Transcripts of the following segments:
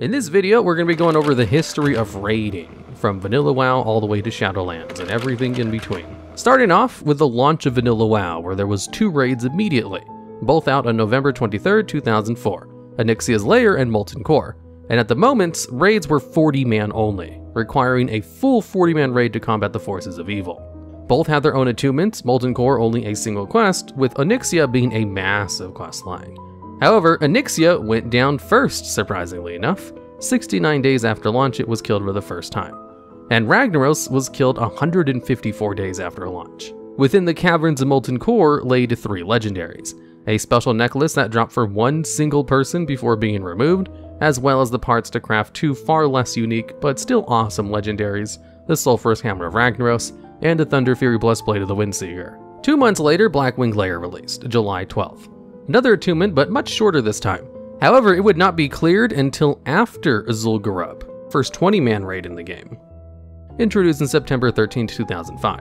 In this video, we're going to be going over the history of raiding, from Vanilla WoW all the way to Shadowlands, and everything in between. Starting off with the launch of Vanilla WoW, where there was 2 raids immediately, both out on November 23rd, 2004, Onyxia's Lair and Molten Core, and at the moment, raids were 40-man only, requiring a full 40-man raid to combat the forces of evil. Both had their own attunements, Molten Core only a single quest, with Onyxia being a massive quest line. However, Onyxia went down first, surprisingly enough. 69 days after launch, it was killed for the first time. And Ragnaros was killed 154 days after launch. Within the caverns of Molten Core laid 3 legendaries, a special necklace that dropped for one single person before being removed, as well as the parts to craft 2 far less unique but still awesome legendaries, the Sulphurous Hammer of Ragnaros and the Thunderfury Blessed Blade of the Windseeker. 2 months later, Blackwing Lair released, July 12th. Another attunement, but much shorter this time. However, it would not be cleared until after Zul'Gurub, first 20-man raid in the game, introduced in September 13, 2005,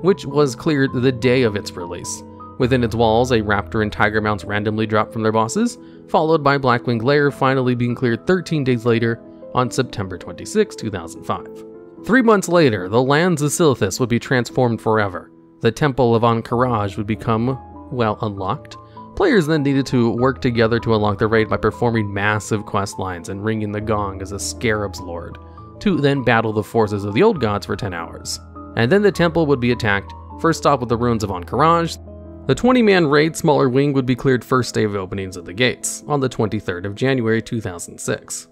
which was cleared the day of its release. Within its walls, a raptor and tiger mounts randomly dropped from their bosses, followed by Blackwing Lair finally being cleared 13 days later on September 26, 2005. 3 months later, the lands of Silithus would be transformed forever. The Temple of Ahn'Qiraj would become, well, unlocked. Players then needed to work together to unlock the raid by performing massive quest lines and ringing the gong as a scarab's lord, to then battle the forces of the old gods for 10 hours. And then the temple would be attacked, first off with the Ruins of Ahn'Qiraj. The 20-man raid Smaller Wing would be cleared first day of openings of the gates, on the 23rd of January 2006.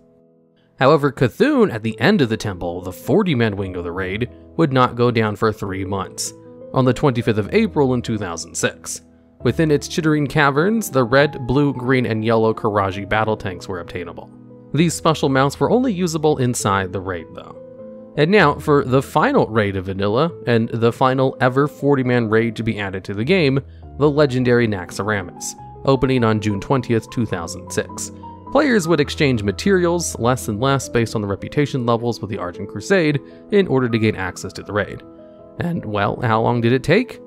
However, C'thun at the end of the temple, the 40-man wing of the raid, would not go down for 3 months, on the 25th of April in 2006. Within its Chittering Caverns, the red, blue, green, and yellow Qiraji battle tanks were obtainable. These special mounts were only usable inside the raid, though. And now, for the final raid of Vanilla, and the final ever 40-man raid to be added to the game, the legendary Naxxramas, opening on June 20th, 2006. Players would exchange materials, less and less, based on the reputation levels with the Argent Crusade, in order to gain access to the raid. And, well, how long did it take?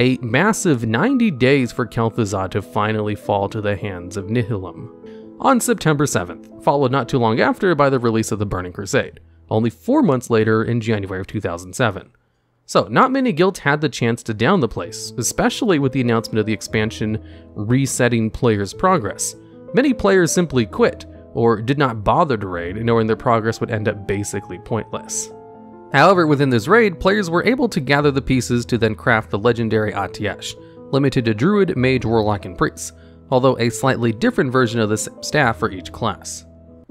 A massive 90 days for Kel'Thuzad to finally fall to the hands of Nihilum, on September 7th, followed not too long after by the release of the Burning Crusade, only 4 months later in January of 2007. So not many guilds had the chance to down the place, especially with the announcement of the expansion resetting players' progress. Many players simply quit, or did not bother to raid, knowing their progress would end up basically pointless. However, within this raid, players were able to gather the pieces to then craft the legendary Atiesh, limited to Druid, Mage, Warlock, and Priest, although a slightly different version of the same staff for each class.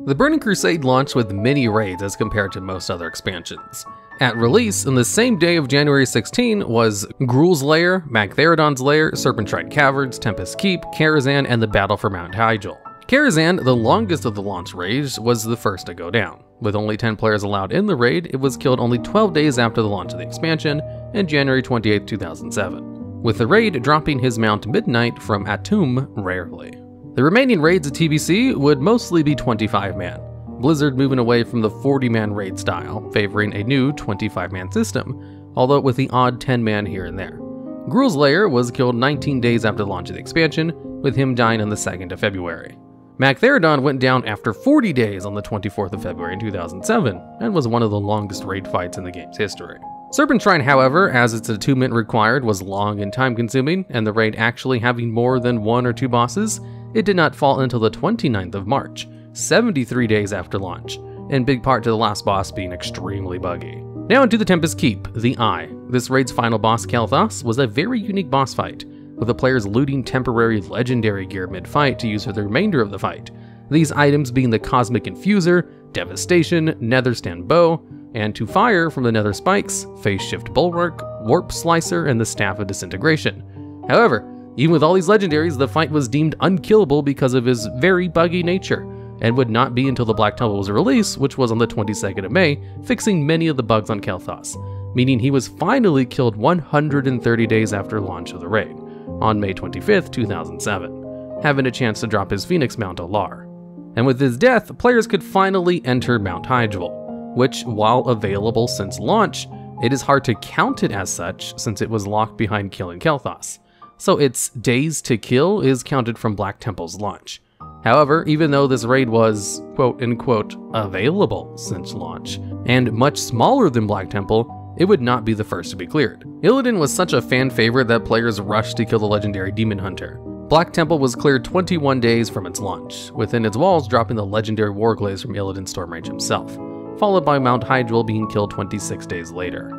The Burning Crusade launched with many raids as compared to most other expansions. At release, on the same day of January 16, was Gruul's Lair, Magtheridon's Lair, Serpentshrine Caverns, Tempest Keep, Karazhan, and the Battle for Mount Hyjal. Karazhan, the longest of the launch raids, was the first to go down. With only 10 players allowed in the raid, it was killed only 12 days after the launch of the expansion, in January 28, 2007, with the raid dropping his mount Midnight from Atum rarely. The remaining raids at TBC would mostly be 25-man, Blizzard moving away from the 40-man raid style, favoring a new 25-man system, although with the odd 10-man here and there. Gruul's Lair was killed 19 days after the launch of the expansion, with him dying on the 2nd of February. Magtheridon went down after 40 days on the 24th of February in 2007, and was one of the longest raid fights in the game's history. Serpentshrine, however, as its attunement required, was long and time-consuming, and the raid actually having more than 1 or 2 bosses, it did not fall until the 29th of March, 73 days after launch, in big part to the last boss being extremely buggy. Now into the Tempest Keep, the Eye. This raid's final boss, Kael'thas, was a very unique boss fight, with the players looting temporary legendary gear mid-fight to use for the remainder of the fight, these items being the Cosmic Infuser, Devastation, Netherstand Bow, and to fire from the Nether Spikes, Phase Shift Bulwark, Warp Slicer, and the Staff of Disintegration. However, even with all these legendaries, the fight was deemed unkillable because of his very buggy nature, and would not be until the Black Temple was released, which was on the 22nd of May, fixing many of the bugs on Kael'thas, meaning he was finally killed 130 days after launch of the raid, on May 25th, 2007, having a chance to drop his Phoenix Mount Alar. And with his death, players could finally enter Mount Hyjal, which, while available since launch, it is hard to count it as such since it was locked behind killing Kael'thas, so its days to kill is counted from Black Temple's launch, However, even though this raid was, quote-unquote, available since launch, and much smaller than Black Temple, it would not be the first to be cleared. Illidan was such a fan favorite that players rushed to kill the legendary demon hunter. Black Temple was cleared 21 days from its launch, within its walls dropping the legendary Warglaze from Illidan Stormrage himself, followed by Mount Hyjal being killed 26 days later.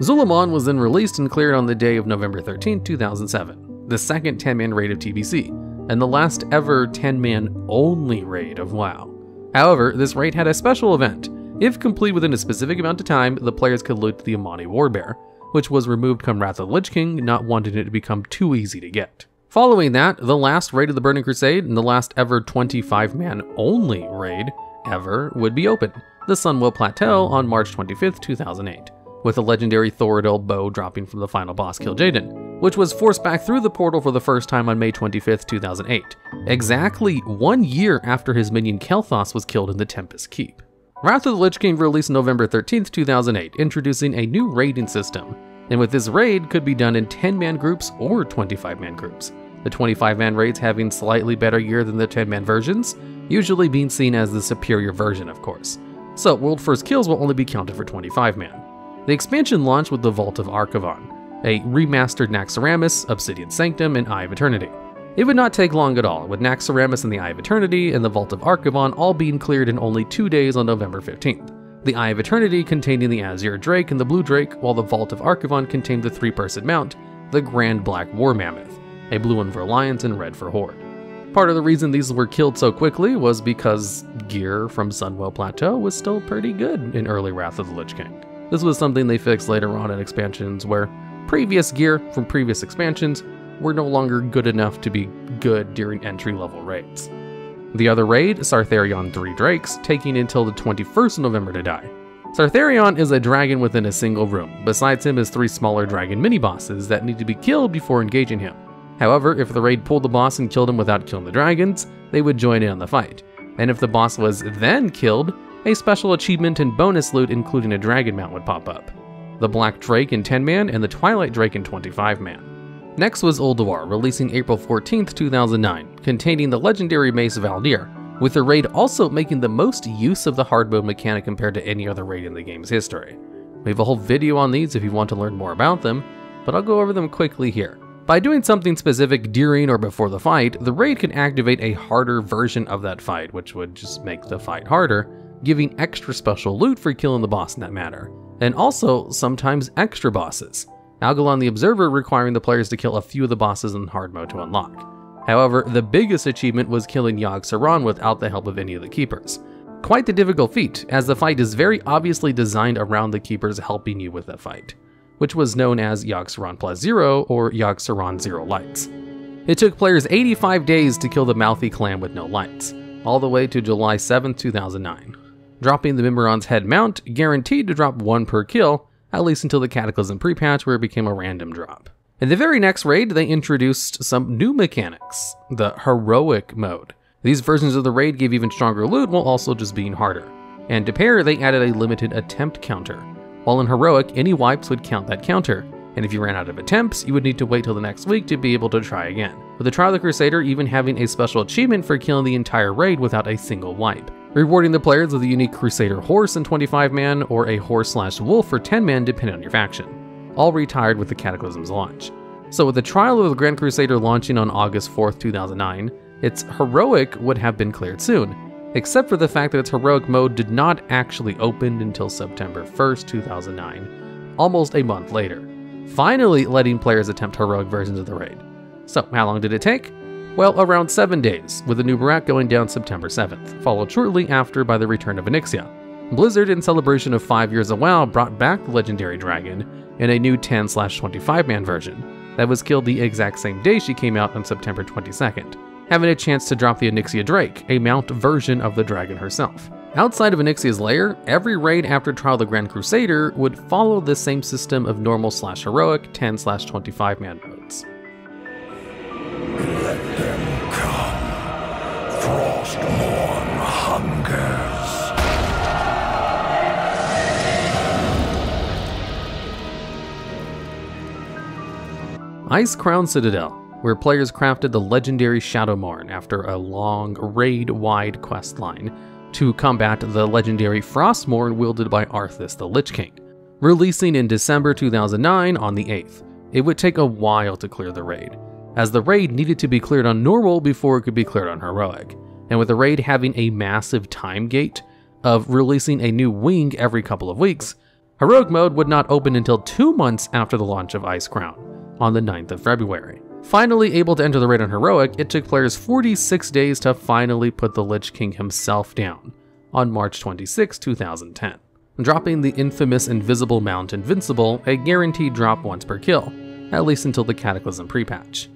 Zul'Aman was then released and cleared on the day of November 13, 2007, the second 10-man raid of TBC, and the last ever 10-man only raid of WoW. However, this raid had a special event. If complete within a specific amount of time, the players could loot the Amani Warbear, which was removed come Wrath of the Lich King, not wanting it to become too easy to get. Following that, the last raid of the Burning Crusade and the last ever 25-man only raid ever would be open, the Sunwell Plateau on March 25th, 2008, with the legendary Thoradil bow dropping from the final boss Kil'jaeden, which was forced back through the portal for the first time on May 25th, 2008, exactly 1 year after his minion Kael'thas was killed in the Tempest Keep. Wrath of the Lich King released November 13th, 2008, introducing a new raiding system, and with this raid could be done in 10-man groups or 25-man groups, the 25-man raids having slightly better gear than the 10-man versions, usually being seen as the superior version of course, so world first kills will only be counted for 25-man. The expansion launched with the Vault of Archavon, a remastered Naxxramas, Obsidian Sanctum, and Eye of Eternity. It would not take long at all, with Naxxramas and the Eye of Eternity and the Vault of Archavon all being cleared in only 2 days on November 15th. The Eye of Eternity containing the Azure Drake and the Blue Drake, while the Vault of Archavon contained the three-person mount, the Grand Black War Mammoth, a blue one for Alliance and red for Horde. Part of the reason these were killed so quickly was because gear from Sunwell Plateau was still pretty good in early Wrath of the Lich King. This was something they fixed later on in expansions, where previous gear from previous expansions were no longer good enough to be good during entry-level raids. The other raid, Sartharion 3 Drakes, taking until the 21st of November to die. Sartharion is a dragon within a single room. Besides him is 3 smaller dragon mini-bosses that need to be killed before engaging him. However, if the raid pulled the boss and killed him without killing the dragons, they would join in on the fight. And if the boss was then killed, a special achievement and bonus loot including a dragon mount would pop up. The Black Drake in 10-man and the Twilight Drake in 25-man. Next was Ulduar, releasing April 14, 2009, containing the legendary Mace Valdir, with the raid also making the most use of the hard mode mechanic compared to any other raid in the game's history. We have a whole video on these if you want to learn more about them, but I'll go over them quickly here. By doing something specific during or before the fight, the raid can activate a harder version of that fight, which would just make the fight harder, giving extra special loot for killing the boss in that matter, and also sometimes extra bosses. Algolon the Observer requiring the players to kill a few of the bosses in hard mode to unlock. However, the biggest achievement was killing Yogg-Saron without the help of any of the keepers. Quite the difficult feat, as the fight is very obviously designed around the keepers helping you with the fight, which was known as Yogg-Saron +0 or Yogg-Saron 0 lights. It took players 85 days to kill the Mouthy clan with no lights, all the way to July 7, 2009. Dropping the Mimiron's head mount, guaranteed to drop one per kill, at least until the Cataclysm pre-patch where it became a random drop. In the very next raid, they introduced some new mechanics, the Heroic mode. These versions of the raid gave even stronger loot while also just being harder. And to pair, they added a limited attempt counter. While in Heroic, any wipes would count that counter, and if you ran out of attempts, you would need to wait till the next week to be able to try again, with the Trial of the Crusader even having a special achievement for killing the entire raid without a single wipe, rewarding the players with a unique Crusader horse in 25-man or a horse/wolf for 10-man depending on your faction, all retired with the Cataclysm's launch. So with the Trial of the Grand Crusader launching on August 4th, 2009, its Heroic would have been cleared soon, except for the fact that its Heroic mode did not actually open until September 1st, 2009, almost a month later, finally letting players attempt Heroic versions of the raid. So how long did it take? Well, around 7 days, with the new Barak going down September 7th, followed shortly after by the return of Onyxia. Blizzard, in celebration of 5 years of WoW, brought back the legendary dragon in a new 10/25-man version that was killed the exact same day she came out on September 22nd, having a chance to drop the Onyxia Drake, a mount version of the dragon herself. Outside of Onyxia's Lair, every raid after Trial of the Grand Crusader would follow the same system of normal/heroic 10/25-man modes. Frostborn hungers. Ice Crown Citadel. where players crafted the legendary Shadowmarn after a long, raid-wide quest line to combat the legendary Frostmourne wielded by Arthas the Lich King. Releasing in December 2009 on the 8th, it would take a while to clear the raid, as the raid needed to be cleared on normal before it could be cleared on heroic, and with the raid having a massive time gate of releasing a new wing every couple of weeks, heroic mode would not open until 2 months after the launch of Ice Crown, on the 9th of February. Finally able to enter the raid on heroic, it took players 46 days to finally put the Lich King himself down, on March 26, 2010, dropping the infamous Invisible Mount Invincible, a guaranteed drop once per kill, at least until the Cataclysm pre-patch.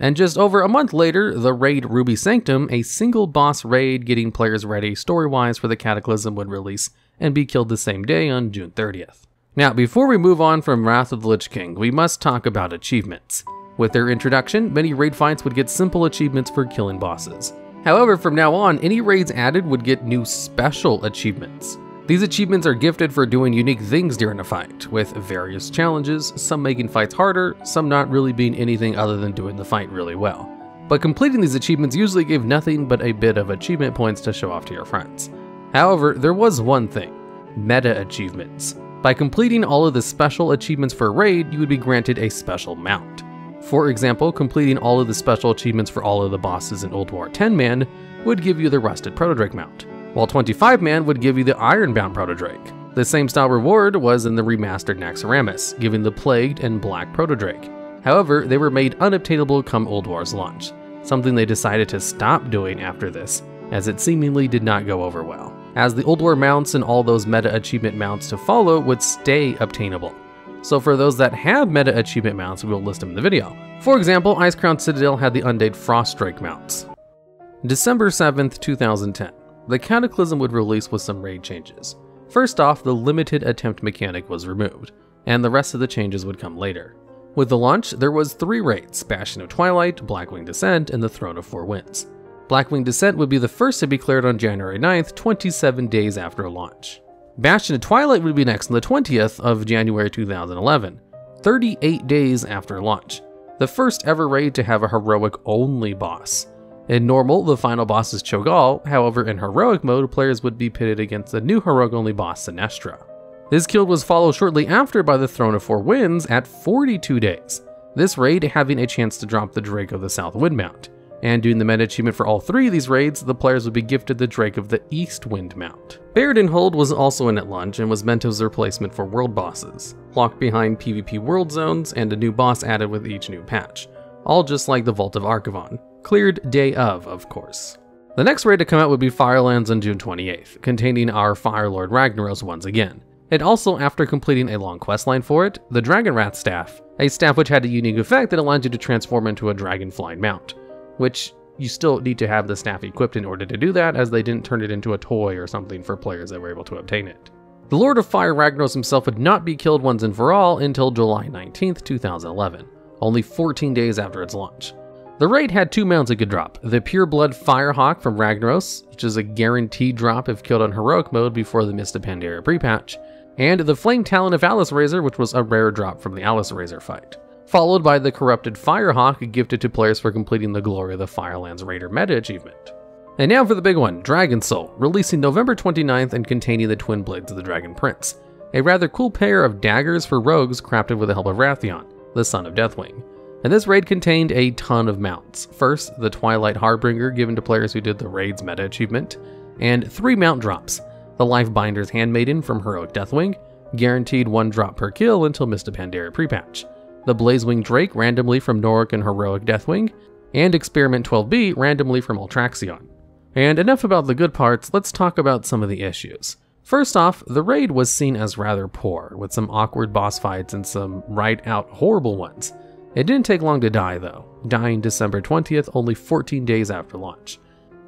And just over a month later, the raid Ruby Sanctum, a single boss raid getting players ready story-wise for the Cataclysm, would release and be killed the same day on June 30th. Now, before we move on from Wrath of the Lich King, we must talk about achievements. With their introduction, many raid fights would get simple achievements for killing bosses. However, from now on, any raids added would get new special achievements. These achievements are gifted for doing unique things during a fight, with various challenges, some making fights harder, some not really being anything other than doing the fight really well. But completing these achievements usually gave nothing but a bit of achievement points to show off to your friends. However, there was one thing: meta achievements. By completing all of the special achievements for a raid, you would be granted a special mount. For example, completing all of the special achievements for all of the bosses in Ulduar 10-man would give you the Rusted Protodrake mount, while 25-man would give you the Ironbound Protodrake. The same style reward was in the remastered Naxxramas, giving the Plagued and Black Protodrake. However, they were made unobtainable come Ulduar's launch, something they decided to stop doing after this, as it seemingly did not go over well, as the Ulduar mounts and all those meta achievement mounts to follow would stay obtainable. So for those that have meta achievement mounts, we will list them in the video. For example, Ice Crown Citadel had the Undead Frostdrake mounts. December 7th, 2010. The Cataclysm would release with some raid changes. First off, the limited attempt mechanic was removed, and the rest of the changes would come later. With the launch, there was 3 raids: Bastion of Twilight, Blackwing Descent, and the Throne of Four Winds. Blackwing Descent would be the first to be cleared on January 9th, 27 days after launch. Bastion of Twilight would be next on the 20th of January 2011, 38 days after launch, the first ever raid to have a heroic-only boss. In normal, the final boss is Cho'Gall, however in heroic mode, players would be pitted against the new heroic-only boss, Sinestra. This guild was followed shortly after by the Throne of Four Winds at 42 days, this raid having a chance to drop the Drake of the South Wind mount. And doing the meta achievement for all 3 of these raids, the players would be gifted the Drake of the East Wind mount. Barad-in-Hold was also in at launch and was meant as a replacement for world bosses, locked behind PvP world zones and a new boss added with each new patch, all just like the Vault of Archavon, cleared day of course. The next raid to come out would be Firelands on June 28th, containing our Firelord Ragnaros once again, and also after completing a long questline for it, the Dragonwrath Staff, a staff which had a unique effect that allowed you to transform into a dragonflying mount, which you still need to have the staff equipped in order to do that, as they didn't turn it into a toy or something for players that were able to obtain it. The Lord of Fire Ragnaros himself would not be killed once and for all until July 19th, 2011, only 14 days after its launch. The raid had 2 mounts it could drop: the Pure Blood Firehawk from Ragnaros, which is a guaranteed drop if killed on heroic mode before the Mist of Pandaria pre-patch, and the Flame Talon of Alice Razor, which was a rare drop from the Alice Razor fight, followed by the Corrupted Firehawk gifted to players for completing the Glory of the Firelands Raider meta achievement. And now for the big one, Dragon Soul, releasing November 29th and containing the Twin Blades of the Dragon Prince, a rather cool pair of daggers for rogues crafted with the help of Rathion, the son of Deathwing. And this raid contained a ton of mounts. First, the Twilight Harbinger given to players who did the raid's meta achievement, and 3 mount drops: the Lifebinder's Handmaiden from Heroic Deathwing, guaranteed 1 drop per kill until Mist of Pandaria pre-patch, the Blazewing Drake randomly from Noric and Heroic Deathwing, and Experiment 12B randomly from Ultraxion. And enough about the good parts, let's talk about some of the issues. First off, the raid was seen as rather poor, with some awkward boss fights and some right-out horrible ones. It didn't take long to die though, dying December 20th, only 14 days after launch.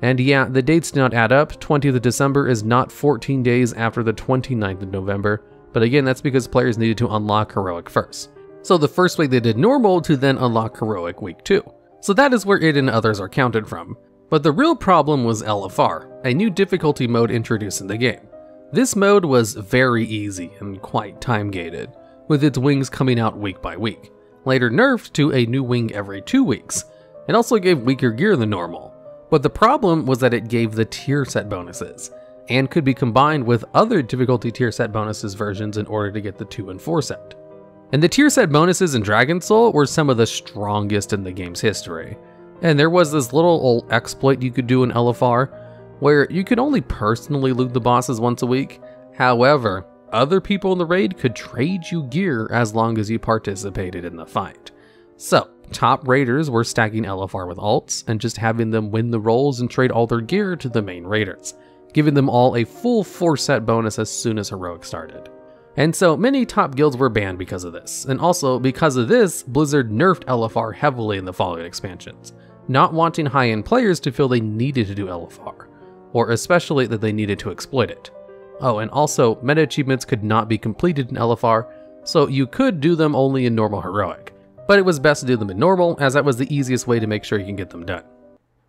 And yeah, the dates do not add up. 20th of December is not 14 days after the 29th of November, but again, that's because players needed to unlock heroic first. So the first week they did normal to then unlock heroic week 2. So that is where it and others are counted from. But the real problem was LFR, a new difficulty mode introduced in the game. This mode was very easy and quite time gated, with its wings coming out week by week. later nerfed to a new wing every 2 weeks, and also gave weaker gear than normal. But the problem was that it gave the tier set bonuses, and could be combined with other difficulty tier set bonuses versions in order to get the 2 and 4 set. And the tier set bonuses in Dragon Soul were some of the strongest in the game's history. And there was this little old exploit you could do in LFR, where you could only personally loot the bosses once a week. However, other people in the raid could trade you gear as long as you participated in the fight. So, top raiders were stacking LFR with alts and just having them win the rolls and trade all their gear to the main raiders, giving them all a full 4-set bonus as soon as Heroic started. And so many top guilds were banned because of this, and also because of this, Blizzard nerfed LFR heavily in the following expansions, not wanting high-end players to feel they needed to do LFR, or especially that they needed to exploit it. Oh, and also, meta achievements could not be completed in LFR, so you could do them only in normal heroic, but it was best to do them in normal as that was the easiest way to make sure you can get them done.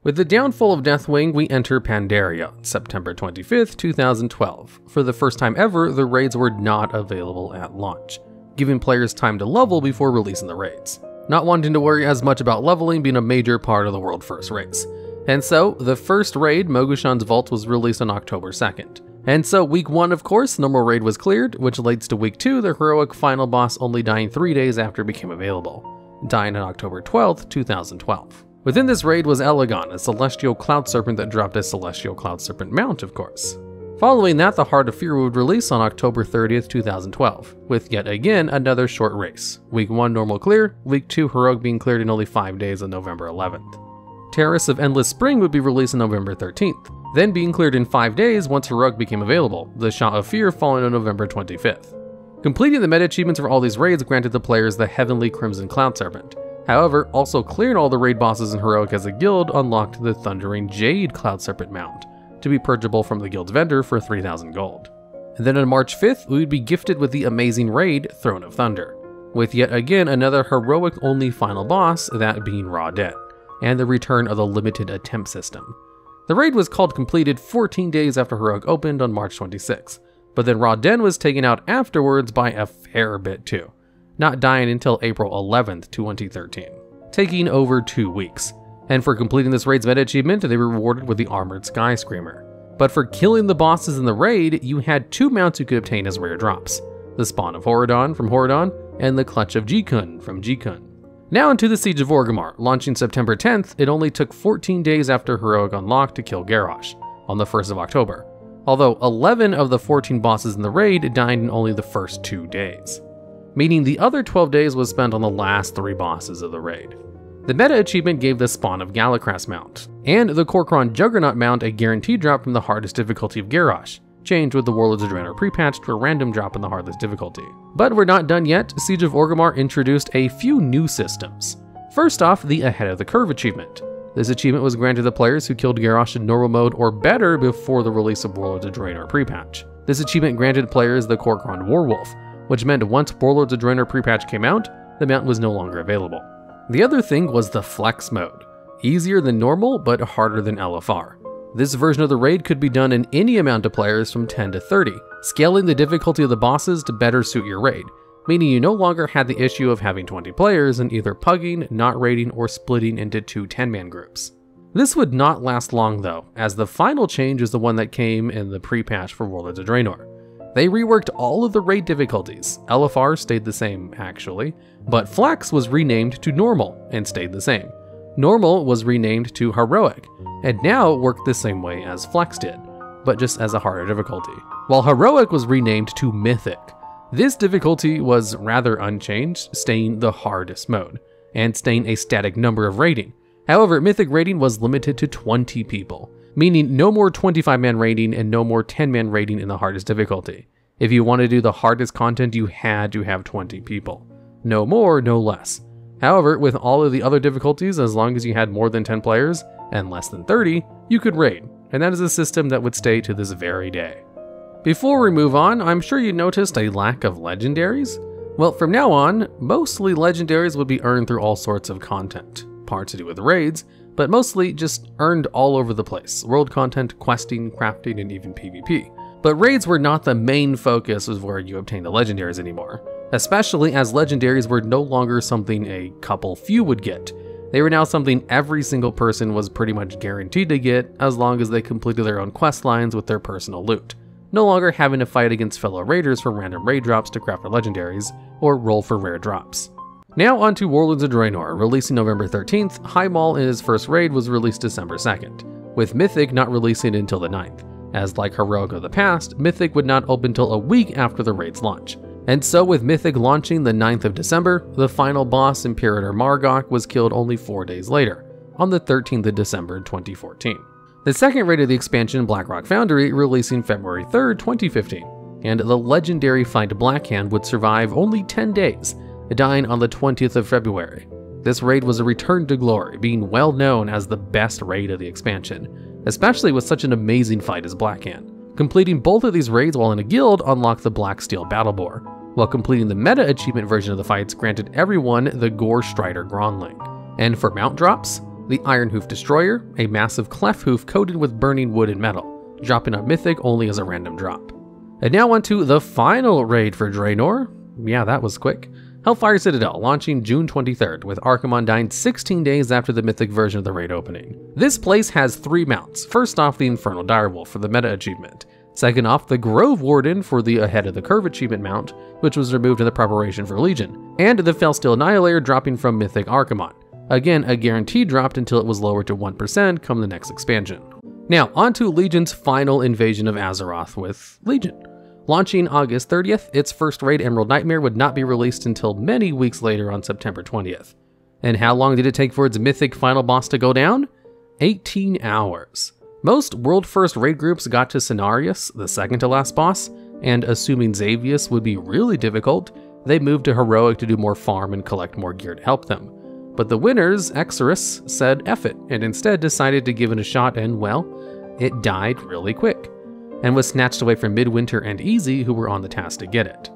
With the downfall of Deathwing, we enter Pandaria, September 25th, 2012. For the first time ever, the raids were not available at launch, giving players time to level before releasing the raids, not wanting to worry as much about leveling being a major part of the world first race. And so, the first raid, Mogushan's Vault, was released on October 2nd. And so, week 1, of course, normal raid was cleared, which leads to week 2, the heroic final boss only dying 3 days after it became available, dying on October 12th, 2012. Within this raid was Elegant, a Celestial Cloud Serpent that dropped a Celestial Cloud Serpent mount, of course. Following that, the Heart of Fear would release on October 30th, 2012, with yet again another short race. Week 1 normal clear, week 2 heroic being cleared in only 5 days on November 11th. Terrace of Endless Spring would be released on November 13th, then being cleared in 5 days once heroic became available, the Shot of Fear falling on November 25th. Completing the meta achievements for all these raids granted the players the Heavenly Crimson Cloud Serpent. However, also clearing all the raid bosses in heroic as a guild unlocked the Thundering Jade Cloud Serpent mount, to be purchasable from the guild's vendor for 3,000 gold. And then on March 5th, we would be gifted with the amazing raid, Throne of Thunder, with yet again another heroic-only final boss, that being Ra-Den, and the return of the limited attempt system. The raid was called completed 14 days after heroic opened on March 26th, but then Ra-Den was taken out afterwards by a fair bit too, not dying until April 11th, 2013, taking over 2 weeks. And for completing this raid's meta achievement, they were rewarded with the Armored Sky Screamer. But for killing the bosses in the raid, you had 2 mounts you could obtain as rare drops, the Spawn of Horridon from Horridon, and the Clutch of G-Kun from G-Kun. Now into the Siege of Orgrimmar, launching September 10th, it only took 14 days after heroic unlocked to kill Garrosh, on the 1st of October, although 11 of the 14 bosses in the raid died in only the first 2 days, meaning the other 12 days was spent on the last 3 bosses of the raid. The meta achievement gave the Spawn of Galakras mount, and the Corcoran Juggernaut mount a guaranteed drop from the hardest difficulty of Garrosh, changed with the Warlords of Draenor pre-patch to a random drop in the hardest difficulty. But we're not done yet, Siege of Orgrimmar introduced a few new systems. First off, the Ahead of the Curve achievement. This achievement was granted to players who killed Garrosh in normal mode or better before the release of Warlords of Draenor pre-patch. This achievement granted players the Corcoran Warwolf, which meant once Warlords of Draenor pre-patch came out, the mount was no longer available. The other thing was the Flex mode, easier than normal but harder than LFR. This version of the raid could be done in any amount of players from 10 to 30, scaling the difficulty of the bosses to better suit your raid, meaning you no longer had the issue of having 20 players and either pugging, not raiding, or splitting into 2 10-man groups. This would not last long though, as the final change is the one that came in the pre-patch for Warlords of Draenor. They reworked all of the raid difficulties. LFR stayed the same, actually, but Flex was renamed to Normal and stayed the same. Normal was renamed to Heroic, and now worked the same way as Flex did, but just as a harder difficulty, while Heroic was renamed to Mythic. This difficulty was rather unchanged, staying the hardest mode, and staying a static number of raiding. However, Mythic raiding was limited to 20 people, meaning no more 25-man raiding and no more 10-man raiding in the hardest difficulty. If you want to do the hardest content, you had to have 20 people. No more, no less. However, with all of the other difficulties, as long as you had more than 10 players and less than 30, you could raid, and that is a system that would stay to this very day. Before we move on, I'm sure you noticed a lack of legendaries. Well, from now on, mostly legendaries would be earned through all sorts of content, parts to do with raids, but mostly just earned all over the place, world content, questing, crafting, and even PvP. But raids were not the main focus of where you obtained the legendaries anymore. especially as legendaries were no longer something a couple few would get. They were now something every single person was pretty much guaranteed to get as long as they completed their own quest lines with their personal loot, no longer having to fight against fellow raiders for random raid drops to craft their legendaries, or roll for rare drops. Now onto Warlords of Draenor, releasing November 13th, High Maul in his first raid was released December 2nd, with Mythic not releasing until the 9th, as like Heroic of the past, Mythic would not open till a week after the raid's launch. And so with Mythic launching the 9th of December, the final boss, Imperator Margok, was killed only 4 days later, on the 13th of December 2014. The second raid of the expansion, Blackrock Foundry, releasing February 3rd, 2015, and the legendary fight Blackhand would survive only 10 days, dying on the 20th of February. This raid was a return to glory, being well known as the best raid of the expansion, especially with such an amazing fight as Blackhand. Completing both of these raids while in a guild unlocked the Black Steel Battle Boar, while completing the meta achievement version of the fights granted everyone the Gore Strider Gronling. And for mount drops, the Iron Hoof Destroyer, a massive cleft hoof coated with burning wood and metal, dropping on Mythic only as a random drop. And now onto the final raid for Draenor, yeah that was quick, Hellfire Citadel, launching June 23rd, with Archimon dying 16 days after the Mythic version of the raid opening. This place has three mounts, first off the Infernal Direwolf for the meta achievement, second off the Grove Warden for the Ahead of the Curve achievement mount, which was removed in the preparation for Legion, and the Felsteel Annihilator dropping from Mythic Archimon, again a guarantee dropped until it was lowered to 1% come the next expansion. Now onto Legion's final invasion of Azeroth with Legion. Launching August 30th, its first raid, Emerald Nightmare, would not be released until many weeks later on September 20th. And how long did it take for its Mythic final boss to go down? 18 hours. Most world first raid groups got to Cenarius, the second to last boss, and assuming Xavius would be really difficult, they moved to Heroic to do more farm and collect more gear to help them. But the winners, Exorus, said F it, and instead decided to give it a shot and, well, it died really quick, and was snatched away from Midwinter and Easy, who were on the task to get it.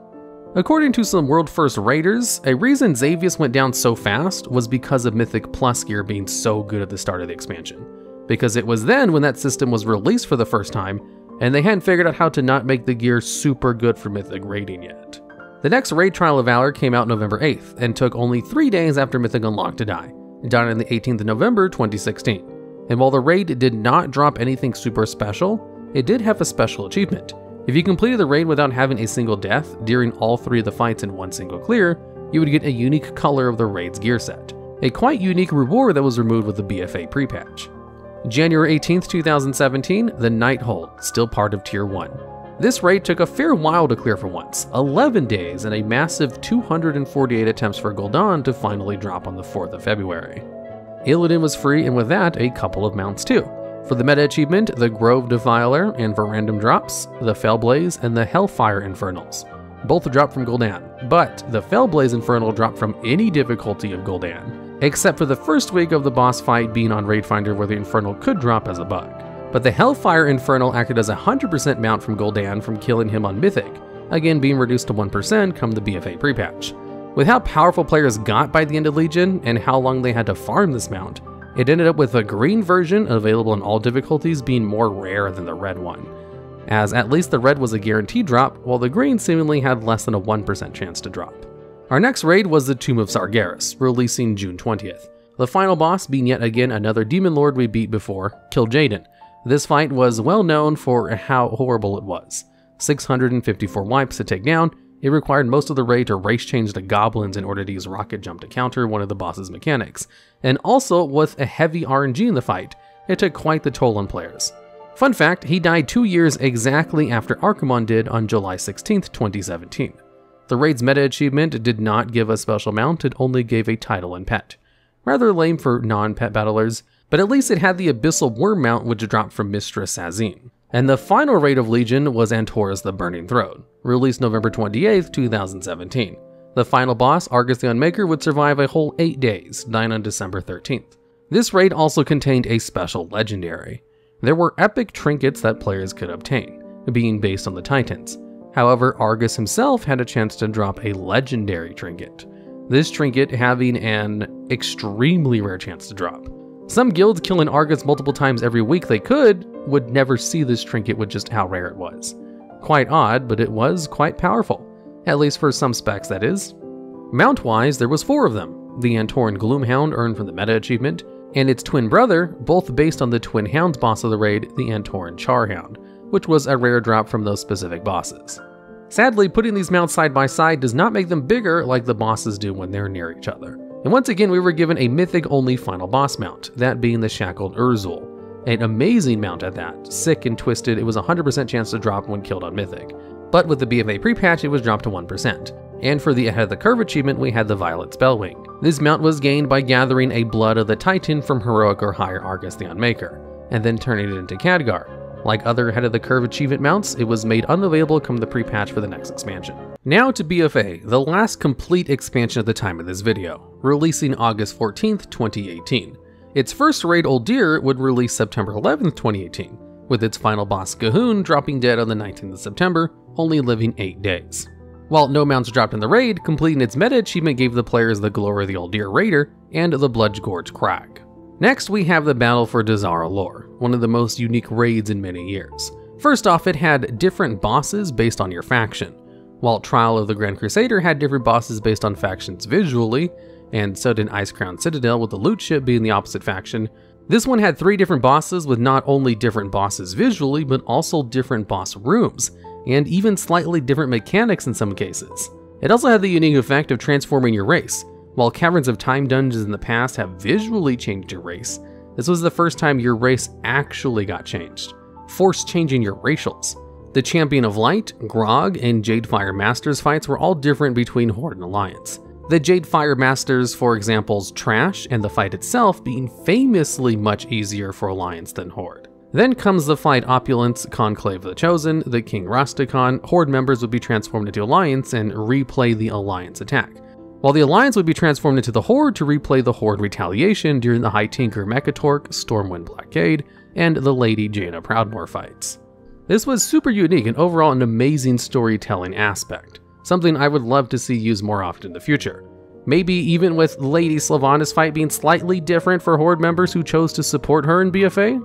According to some world first raiders, a reason Xavius went down so fast was because of Mythic Plus gear being so good at the start of the expansion, because it was then when that system was released for the first time, and they hadn't figured out how to not make the gear super good for Mythic raiding yet. The next raid, Trial of Valor, came out November 8th, and took only 3 days after Mythic Unlocked to die, dying on the 18th of November 2016. And while the raid did not drop anything super special, it did have a special achievement. If you completed the raid without having a single death during all three of the fights in one single clear, you would get a unique color of the raid's gear set, a quite unique reward that was removed with the BFA pre-patch. January 18th, 2017, the Nighthold, still part of Tier 1. This raid took a fair while to clear for once, 11 days and a massive 248 attempts for Gul'dan to finally drop on the 4th of February. Illidan was free, and with that, a couple of mounts too. For the meta achievement, the Grove Defiler, and for random drops, the Fellblaze and the Hellfire Infernals. Both dropped from Gul'dan, but the Fellblaze Infernal dropped from any difficulty of Gul'dan, except for the first week of the boss fight being on Raid Finder where the Infernal could drop as a bug. But the Hellfire Infernal acted as a 100% mount from Gul'dan from killing him on Mythic, again being reduced to 1% come the BFA pre-patch. With how powerful players got by the end of Legion, and how long they had to farm this mount, it ended up with a green version available in all difficulties being more rare than the red one, as at least the red was a guaranteed drop, while the green seemingly had less than a 1% chance to drop. Our next raid was the Tomb of Sargeras, releasing June 20th, the final boss being yet again another Demon Lord we beat before, Kil'jaeden. This fight was well known for how horrible it was. 654 wipes to take down, it required most of the raid to race change to goblins in order to use rocket jump to counter one of the boss's mechanics, and also with a heavy RNG in the fight, it took quite the toll on players. Fun fact, he died 2 years exactly after Archimon did on July 16th, 2017. The raid's meta achievement did not give a special mount, it only gave a title and pet. Rather lame for non-pet battlers, but at least it had the Abyssal Worm mount which dropped from Mistress Azin. And the final raid of Legion was Antorus the Burning Throne, released November 28th, 2017. The final boss, Argus the Unmaker, would survive a whole 8 days, dying on December 13th. This raid also contained a special legendary. There were epic trinkets that players could obtain, being based on the Titans. However, Argus himself had a chance to drop a legendary trinket, this trinket having an extremely rare chance to drop. Some guilds killing Argus multiple times every week they could would never see this trinket with just how rare it was. Quite odd, but it was quite powerful, At least for some specs, that is. Mount-wise, there was 4 of them. The Antoran Gloomhound earned from the meta achievement, and its twin brother, both based on the Twin Hounds boss of the raid, the Antoran Charhound, which was a rare drop from those specific bosses. Sadly, putting these mounts side by side does not make them bigger like the bosses do when they're near each other. And once again, we were given a mythic-only final boss mount, that being the Shackled Ur'zhul. An amazing mount at that. Sick and twisted, it was 100% chance to drop when killed on mythic. But with the BFA pre-patch, it was dropped to 1%. And for the Ahead of the Curve achievement, we had the Violet Spellwing. This mount was gained by gathering a Blood of the Titan from Heroic or higher Argustheon Maker, and then turning it into Khadgar. Like other Head of the Curve achievement mounts, it was made unavailable come the pre-patch for the next expansion. Now to BFA, the last complete expansion at the time of this video, releasing August 14th, 2018. Its first raid, Ulduar, would release September 11th, 2018, with its final boss C'thun dropping dead on the 19th of September, only living 8 days. While no mounts dropped in the raid, completing its meta achievement gave the players the Glory of the Ulduar Raider and the Blood Gorge Crag. Next, we have the Battle for Dazara Lore, one of the most unique raids in many years. First off, it had different bosses based on your faction, while Trial of the Grand Crusader had different bosses based on factions visually, and so did Ice Crown Citadel, with the loot ship being the opposite faction. This one had 3 different bosses, with not only different bosses visually, but also different boss rooms, and even slightly different mechanics in some cases. It also had the unique effect of transforming your race. While Caverns of Time dungeons in the past have visually changed your race, this was the first time your race actually got changed, force changing your racials. The Champion of Light, Grog, and Jadefire Masters fights were all different between Horde and Alliance. The Jadefire Masters, for example's trash and the fight itself being famously much easier for Alliance than Horde. Then comes the fight Opulence, Conclave of the Chosen, the King Rastakhan. Horde members would be transformed into Alliance and replay the Alliance attack, while the Alliance would be transformed into the Horde to replay the Horde retaliation during the High Tinker Mechatork, Stormwind Blockade, and the Lady Jaina Proudmoore fights. This was super unique and overall an amazing storytelling aspect, something I would love to see used more often in the future. Maybe even with Lady Sylvanas' fight being slightly different for Horde members who chose to support her in BFA?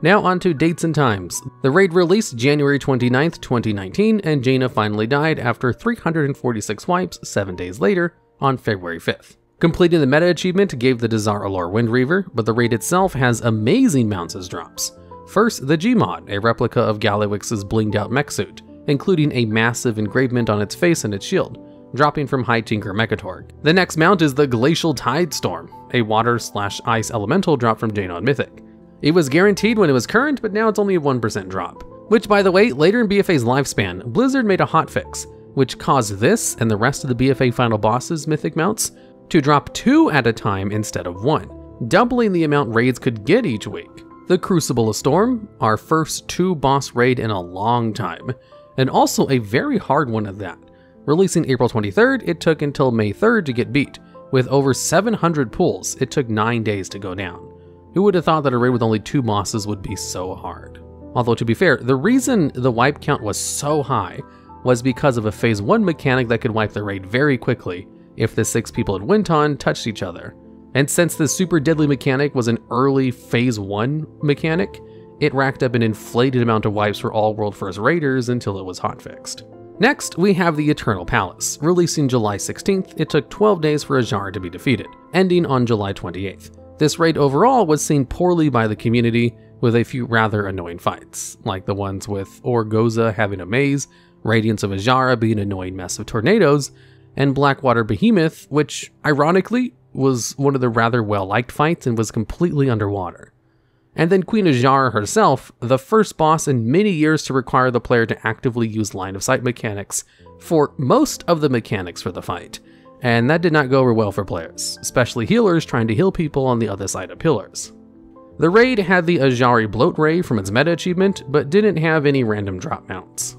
Now on to dates and times. The raid released January 29th, 2019, and Jaina finally died after 346 wipes 7 days later on February 5th. Completing the meta achievement gave the Dazara Lore Windreaver, but the raid itself has amazing mounts as drops. First, the Gmod, a replica of Galax's blinged out mech suit, including a massive engravement on its face and its shield, dropping from High Tinker Mechatorg. The next mount is the Glacial Tidestorm, a water/ice elemental drop from Jaina on Mythic. It was guaranteed when it was current, but now it's only a 1% drop. Which, by the way, later in BFA's lifespan, Blizzard made a hotfix, which caused this and the rest of the BFA final bosses' mythic mounts to drop 2 at a time instead of 1, doubling the amount raids could get each week. The Crucible of Storm, our first 2-boss raid in a long time, and also a very hard one at that. Releasing April 23rd, it took until May 3rd to get beat. With over 700 pulls, it took 9 days to go down. Who would have thought that a raid with only 2 bosses would be so hard? Although to be fair, the reason the wipe count was so high was because of a phase 1 mechanic that could wipe the raid very quickly if the 6 people at Winton touched each other. And since the super deadly mechanic was an early phase 1 mechanic, it racked up an inflated amount of wipes for all world first raiders until it was hotfixed. Next, we have the Eternal Palace. Releasing July 16th, it took 12 days for Azhar to be defeated, ending on July 28th. This raid overall was seen poorly by the community, with a few rather annoying fights, like the ones with Orgoza having a maze, Radiance of Azhara being an annoying mess of tornadoes, and Blackwater Behemoth, which, ironically, was one of the rather well-liked fights and was completely underwater. And then Queen Azhara herself, the first boss in many years to require the player to actively use line-of-sight mechanics for most of the mechanics for the fight. And that did not go over well for players, especially healers trying to heal people on the other side of pillars. The raid had the Azhari Bloat Ray from its meta achievement, but didn't have any random drop mounts.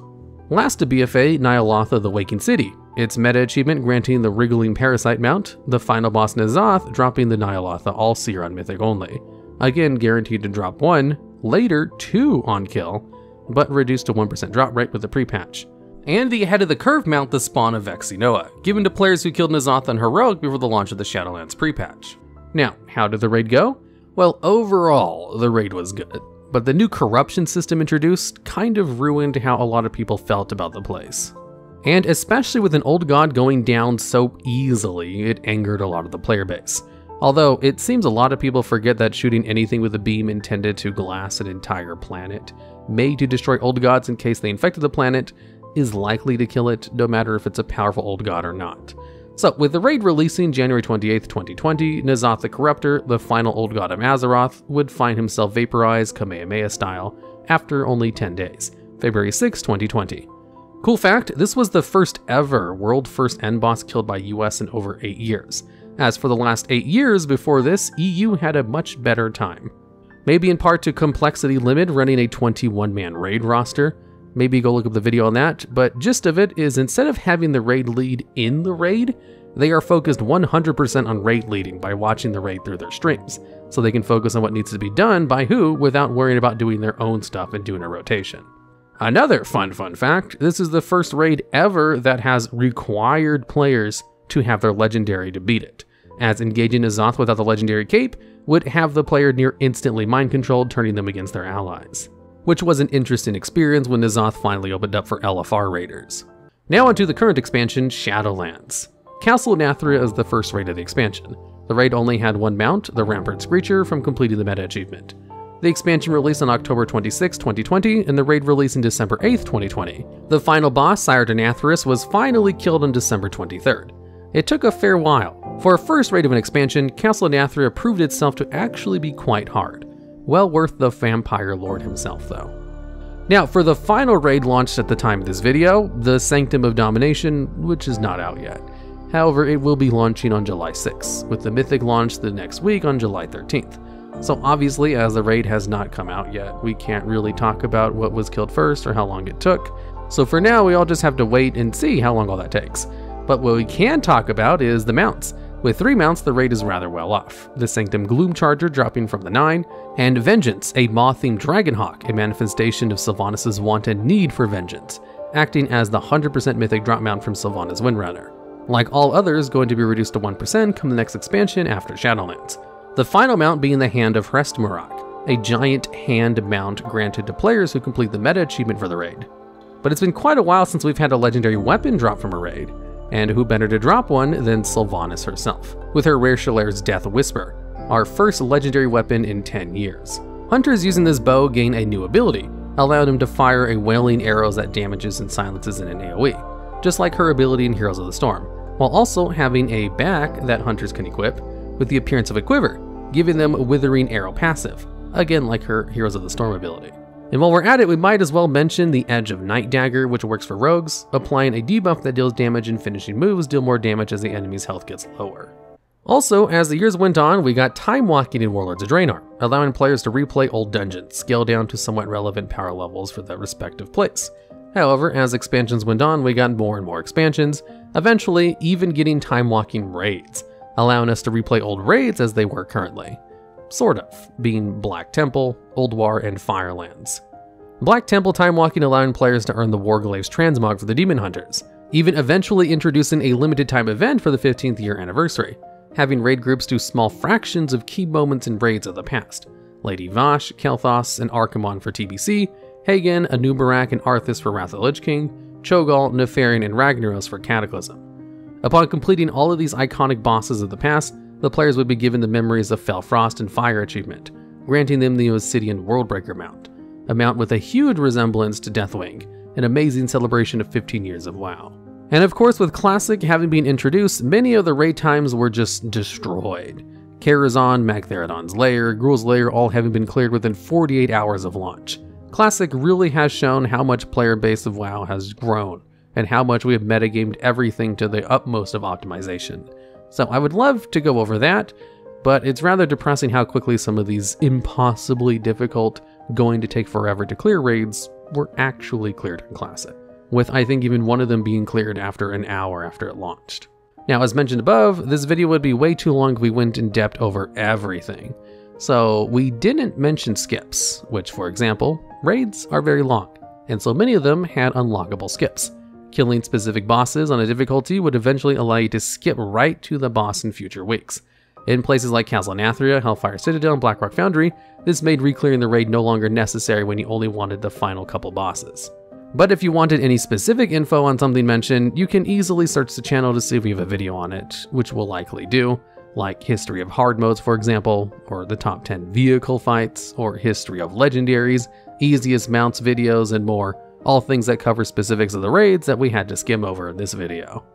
Last to BFA, Nyalotha the Waking City, its meta achievement granting the Wriggling Parasite mount, the final boss Nazoth dropping the Nyalotha All-Seer on Mythic only. Again guaranteed to drop 1, later 2 on kill, but reduced to 1% drop rate with the pre-patch. And the Ahead of the Curve mount, the Spawn of Vexinoa, given to players who killed Nazoth on Heroic before the launch of the Shadowlands pre-patch. Now, how did the raid go? Well, overall, the raid was good, but the new corruption system introduced kind of ruined how a lot of people felt about the place. and especially with an old god going down so easily, it angered a lot of the player base. Although, it seems a lot of people forget that shooting anything with a beam intended to glass an entire planet, made to destroy old gods in case they infected the planet, is likely to kill it, no matter if it's a powerful old god or not. So, with the raid releasing January 28th, 2020, Nazoth the Corruptor, the final old god of Azeroth, would find himself vaporized Kamehameha style after only 10 days, February 6, 2020. Cool fact, this was the first ever world first end boss killed by US in over 8 years. As for the last 8 years before this, EU had a much better time. Maybe in part to complexity limit running a 21-man raid roster. Maybe go look up the video on that, but gist of it is instead of having the raid lead in the raid, they are focused 100% on raid leading by watching the raid through their streams, so they can focus on what needs to be done by who without worrying about doing their own stuff and doing a rotation. Another fun fact, this is the first raid ever that has required players to have their legendary to beat it, as engaging Nazoth without the legendary cape would have the player near instantly mind-controlled, turning them against their allies. Which was an interesting experience when Nazoth finally opened up for LFR raiders. Now onto the current expansion, Shadowlands. Castle Nathria is the first raid of the expansion. The raid only had one mount, the Rampart Screecher, from completing the meta achievement. The expansion released on October 26, 2020, and the raid released on December 8, 2020. The final boss, Sire Danathorus, was finally killed on December 23rd. It took a fair while. For a first raid of an expansion, Castle Nathria proved itself to actually be quite hard. Well worth the vampire lord himself, though. Now, for the final raid launched at the time of this video, the Sanctum of Domination, which is not out yet. However, it will be launching on July 6th, with the Mythic launch the next week on July 13th. So obviously, as the raid has not come out yet, we can't really talk about what was killed first or how long it took. So for now, we all just have to wait and see how long all that takes. But what we can talk about is the mounts. With 3 mounts, the raid is rather well off, the Sanctum Gloom Charger dropping from the 9, and Vengeance, a Maw-themed Dragonhawk, a manifestation of Sylvanas' wanton need for vengeance, acting as the 100% mythic drop mount from Sylvanas Windrunner. Like all others, going to be reduced to 1% come the next expansion after Shadowlands. The final mount being the Hand of Hrestmarok, a giant hand mount granted to players who complete the meta achievement for the raid. But it's been quite a while since we've had a legendary weapon drop from a raid. And who better to drop one than Sylvanas herself, with her rare Shalair's Death Whisper, our first legendary weapon in 10 years. Hunters using this bow gain a new ability, allowing them to fire a wailing arrows that damages and silences in an AoE, just like her ability in Heroes of the Storm, while also having a back that hunters can equip with the appearance of a quiver, giving them a Withering Arrow passive, again like her Heroes of the Storm ability. And while we're at it, we might as well mention the Edge of Night Dagger, which works for rogues, applying a debuff that deals damage and finishing moves deal more damage as the enemy's health gets lower. Also, as the years went on, we got time walking in Warlords of Draenor, allowing players to replay old dungeons, scaled down to somewhat relevant power levels for the respective place. However, as expansions went on, we got more and more expansions, eventually even getting time walking raids, allowing us to replay old raids as they were currently. Sort of, being Black Temple, Ulduar, and Firelands. Black Temple time walking allowing players to earn the Warglave's Transmog for the Demon Hunters, even eventually introducing a limited time event for the 15th year anniversary, having raid groups do small fractions of key moments and raids of the past, Lady Vash, Kael'thas, and Archimon for TBC, Hagen, Anubarak, and Arthas for Wrath of the Lich King, Cho'Gall, Nefarian, and Ragnaros for Cataclysm. Upon completing all of these iconic bosses of the past, the players would be given the memories of Felfrost and Fire achievement, granting them the Obsidian Worldbreaker mount, a mount with a huge resemblance to Deathwing, an amazing celebration of 15 years of WoW. And of course, with Classic having been introduced, many of the raid times were just destroyed. Karazhan, Magtheridon's Lair, Gruul's Lair all having been cleared within 48 hours of launch. Classic really has shown how much player base of WoW has grown, and how much we have metagamed everything to the utmost of optimization. So I would love to go over that, but it's rather depressing how quickly some of these impossibly difficult, going to take forever to clear raids were actually cleared in Classic, with I think even one of them being cleared after an hour after it launched. Now, as mentioned above, this video would be way too long if we went in depth over everything. So we didn't mention skips, which for example, raids are very long, and so many of them had unlockable skips. Killing specific bosses on a difficulty would eventually allow you to skip right to the boss in future weeks. In places like Castle Nathria, Hellfire Citadel, and Blackrock Foundry, this made reclearing the raid no longer necessary when you only wanted the final couple bosses. But if you wanted any specific info on something mentioned, you can easily search the channel to see if we have a video on it, which we'll likely do, like history of hard modes for example, or the top 10 vehicle fights, or history of legendaries, easiest mounts videos, and more, all things that cover specifics of the raids that we had to skim over in this video.